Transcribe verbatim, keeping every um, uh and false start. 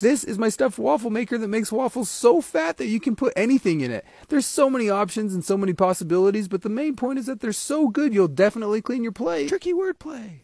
This is my stuffed waffle maker that makes waffles so fat that you can put anything in it. There's so many options and so many possibilities, but the main point is that they're so good you'll definitely clean your plate. Tricky wordplay.